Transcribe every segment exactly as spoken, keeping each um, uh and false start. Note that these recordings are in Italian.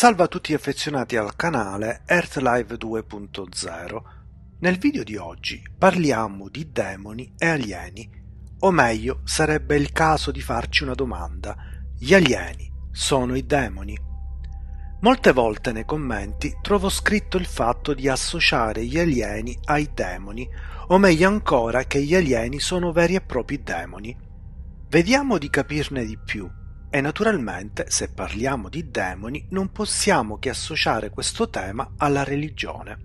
Salve a tutti gli affezionati al canale EarthLive due punto zero. Nel video di oggi parliamo di demoni e alieni, o meglio sarebbe il caso di farci una domanda: gli alieni sono i demoni? Molte volte nei commenti trovo scritto il fatto di associare gli alieni ai demoni, o meglio ancora che gli alieni sono veri e propri demoni. Vediamo di capirne di più. E naturalmente, se parliamo di demoni, non possiamo che associare questo tema alla religione.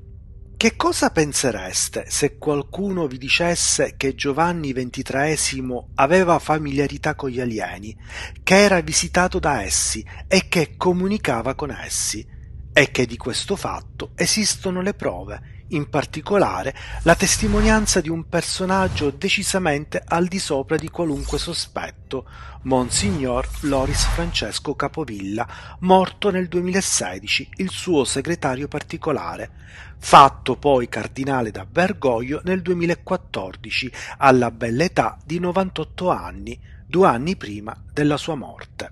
Che cosa pensereste se qualcuno vi dicesse che Giovanni ventitreesimo aveva familiarità con gli alieni, che era visitato da essi e che comunicava con essi, e che di questo fatto esistono le prove, in particolare la testimonianza di un personaggio decisamente al di sopra di qualunque sospetto, Monsignor Loris Francesco Capovilla, morto nel duemilasedici, il suo segretario particolare, fatto poi cardinale da Bergoglio nel duemilaquattordici alla bell'età di novantotto anni, due anni prima della sua morte.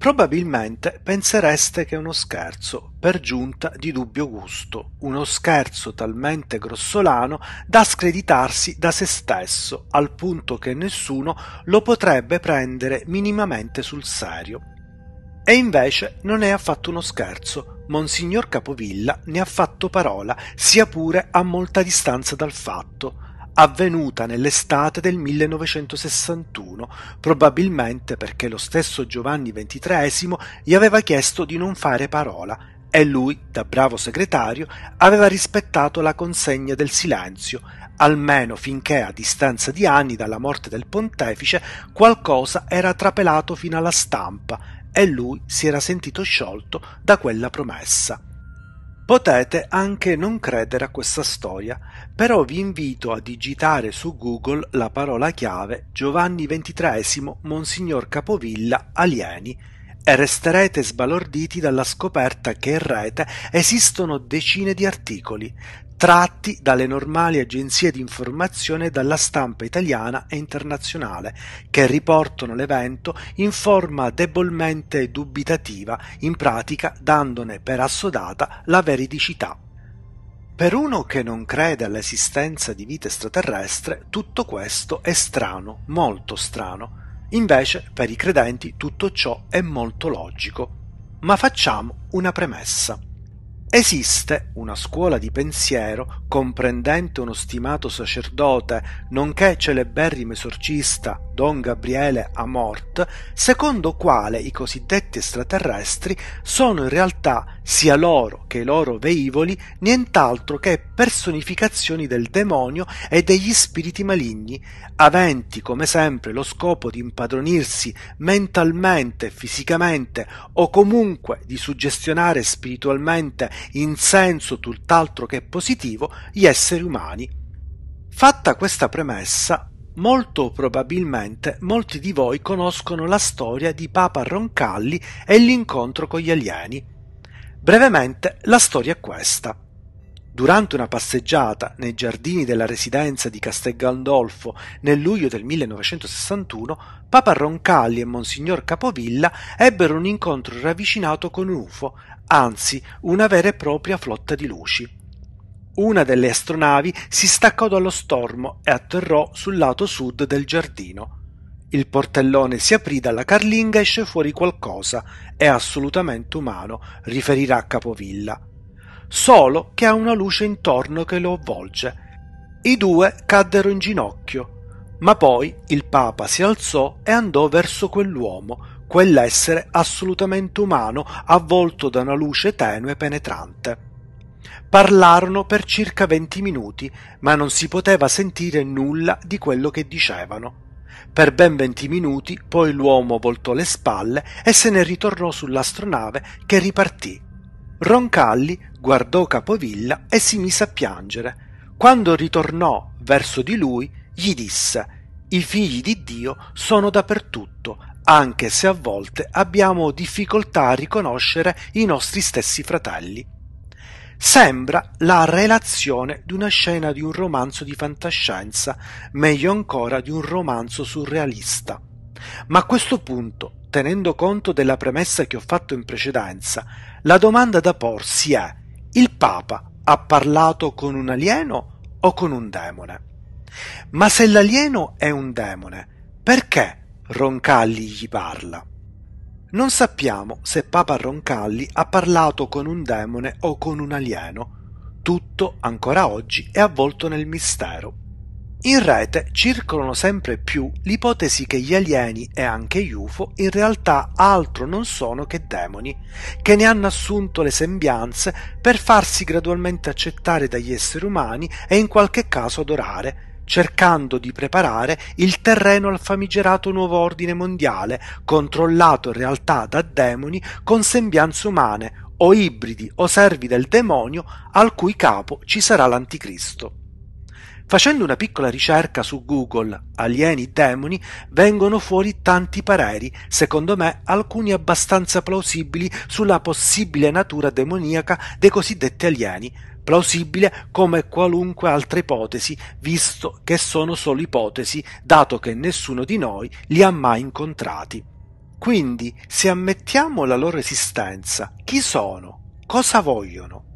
Probabilmente pensereste che è uno scherzo, per giunta di dubbio gusto, uno scherzo talmente grossolano da screditarsi da se stesso, al punto che nessuno lo potrebbe prendere minimamente sul serio. E invece non è affatto uno scherzo, Monsignor Capovilla ne ha fatto parola, sia pure a molta distanza dal fatto, avvenuta nell'estate del millenovecentosessantuno, probabilmente perché lo stesso Giovanni ventitreesimo gli aveva chiesto di non fare parola e lui, da bravo segretario, aveva rispettato la consegna del silenzio, almeno finché, a distanza di anni dalla morte del pontefice, qualcosa era trapelato fino alla stampa e lui si era sentito sciolto da quella promessa. Potete anche non credere a questa storia, però vi invito a digitare su Google la parola chiave Giovanni ventitreesimo Monsignor Capovilla alieni e resterete sbalorditi dalla scoperta che in rete esistono decine di articoli, tratti dalle normali agenzie di informazione e dalla stampa italiana e internazionale, che riportano l'evento in forma debolmente dubitativa, in pratica dandone per assodata la veridicità. Per uno che non crede all'esistenza di vita extraterrestre, tutto questo è strano, molto strano. Invece, per i credenti, tutto ciò è molto logico. Ma facciamo una premessa. Esiste una scuola di pensiero, comprendente uno stimato sacerdote, nonché celeberrimo esorcista Don Gabriele Amorth, secondo quale i cosiddetti extraterrestri sono in realtà, sia loro che i loro veivoli, nient'altro che personificazioni del demonio e degli spiriti maligni, aventi come sempre lo scopo di impadronirsi mentalmente, fisicamente o comunque di suggestionare spiritualmente in senso tutt'altro che positivo gli esseri umani. Fatta questa premessa, molto probabilmente molti di voi conoscono la storia di Papa Roncalli e l'incontro con gli alieni. Brevemente, la storia è questa. Durante una passeggiata nei giardini della residenza di Castel Gandolfo nel luglio del millenovecentosessantuno, Papa Roncalli e Monsignor Capovilla ebbero un incontro ravvicinato con un U F O, anzi una vera e propria flotta di luci. Una delle astronavi si staccò dallo stormo e atterrò sul lato sud del giardino. Il portellone si aprì dalla carlinga e esce fuori qualcosa, è assolutamente umano, riferirà Capovilla. Solo che ha una luce intorno che lo avvolge. I due caddero in ginocchio, ma poi il Papa si alzò e andò verso quell'uomo, quell'essere assolutamente umano, avvolto da una luce tenue e penetrante. Parlarono per circa venti minuti, ma non si poteva sentire nulla di quello che dicevano. Per ben venti minuti poi l'uomo voltò le spalle e se ne ritornò sull'astronave, che ripartì. Roncalli guardò Capovilla e si mise a piangere. Quando ritornò verso di lui, gli disse: «I figli di Dio sono dappertutto, anche se a volte abbiamo difficoltà a riconoscere i nostri stessi fratelli». Sembra la relazione di una scena di un romanzo di fantascienza, meglio ancora di un romanzo surrealista. Ma a questo punto tenendo conto della premessa che ho fatto in precedenza, la domanda da porsi è: il Papa ha parlato con un alieno o con un demone? Ma se l'alieno è un demone, perché Roncalli gli parla? Non sappiamo se Papa Roncalli ha parlato con un demone o con un alieno. Tutto, ancora oggi, è avvolto nel mistero. In rete circolano sempre più l'ipotesi che gli alieni e anche gli U F O in realtà altro non sono che demoni, che ne hanno assunto le sembianze per farsi gradualmente accettare dagli esseri umani e in qualche caso adorare, cercando di preparare il terreno al famigerato nuovo ordine mondiale, controllato in realtà da demoni con sembianze umane, o ibridi o servi del demonio, al cui capo ci sarà l'Anticristo. Facendo una piccola ricerca su Google, alieni demoni, vengono fuori tanti pareri, secondo me alcuni abbastanza plausibili, sulla possibile natura demoniaca dei cosiddetti alieni, plausibile come qualunque altra ipotesi, visto che sono solo ipotesi, dato che nessuno di noi li ha mai incontrati. Quindi, se ammettiamo la loro esistenza, chi sono? Cosa vogliono?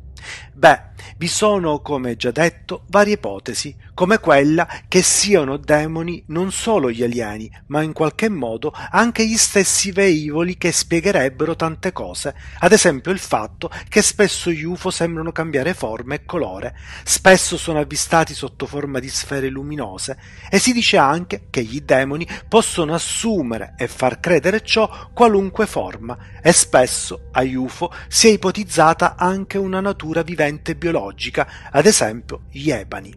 Beh, vi sono, come già detto, varie ipotesi, come quella che siano demoni non solo gli alieni, ma in qualche modo anche gli stessi velivoli che spiegherebbero tante cose, ad esempio il fatto che spesso gli U F O sembrano cambiare forma e colore, spesso sono avvistati sotto forma di sfere luminose, e si dice anche che gli demoni possono assumere e far credere ciò qualunque forma, e spesso agli U F O si è ipotizzata anche una natura vivente biologica, ad esempio gli ebani.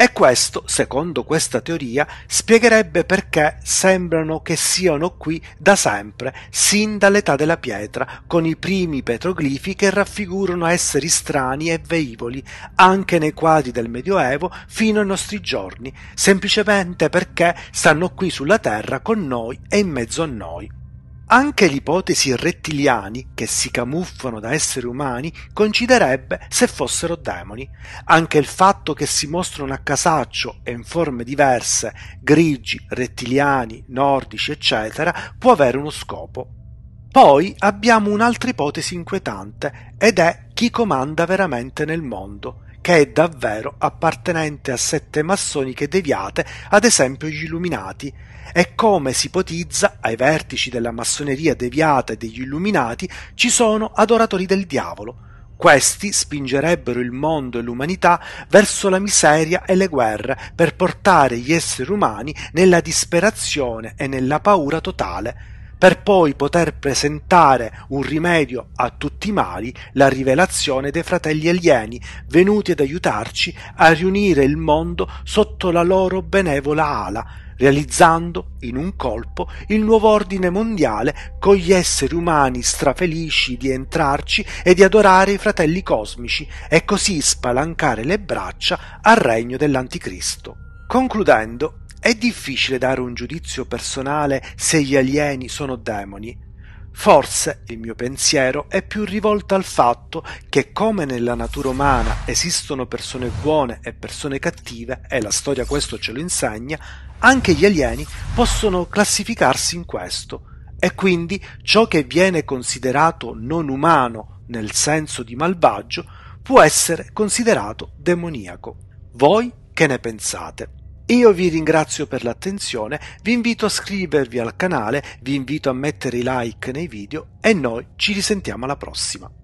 E questo, secondo questa teoria, spiegherebbe perché sembrano che siano qui da sempre, sin dall'età della pietra, con i primi petroglifi che raffigurano esseri strani e velivoli, anche nei quadri del Medioevo fino ai nostri giorni, semplicemente perché stanno qui sulla terra con noi e in mezzo a noi. Anche l'ipotesi rettiliani, che si camuffano da esseri umani, coinciderebbe se fossero demoni. Anche il fatto che si mostrano a casaccio e in forme diverse, grigi, rettiliani, nordici, eccetera, può avere uno scopo. Poi abbiamo un'altra ipotesi inquietante, ed è chi comanda veramente nel mondo, che è davvero appartenente a sette massoniche deviate, ad esempio gli Illuminati, e come si ipotizza ai vertici della massoneria deviata e degli Illuminati ci sono adoratori del diavolo. Questi spingerebbero il mondo e l'umanità verso la miseria e le guerre per portare gli esseri umani nella disperazione e nella paura totale, per poi poter presentare un rimedio a tutti i mali, la rivelazione dei fratelli alieni, venuti ad aiutarci a riunire il mondo sotto la loro benevola ala, realizzando in un colpo il nuovo ordine mondiale, con gli esseri umani strafelici di entrarci e di adorare i fratelli cosmici, e così spalancare le braccia al regno dell'Anticristo. Concludendo, è difficile dare un giudizio personale se gli alieni sono demoni. Forse il mio pensiero è più rivolto al fatto che, come nella natura umana esistono persone buone e persone cattive, e la storia questo ce lo insegna, anche gli alieni possono classificarsi in questo, e quindi ciò che viene considerato non umano nel senso di malvagio può essere considerato demoniaco. Voi che ne pensate? Io vi ringrazio per l'attenzione, vi invito a iscrivervi al canale, vi invito a mettere i like nei video e noi ci risentiamo alla prossima.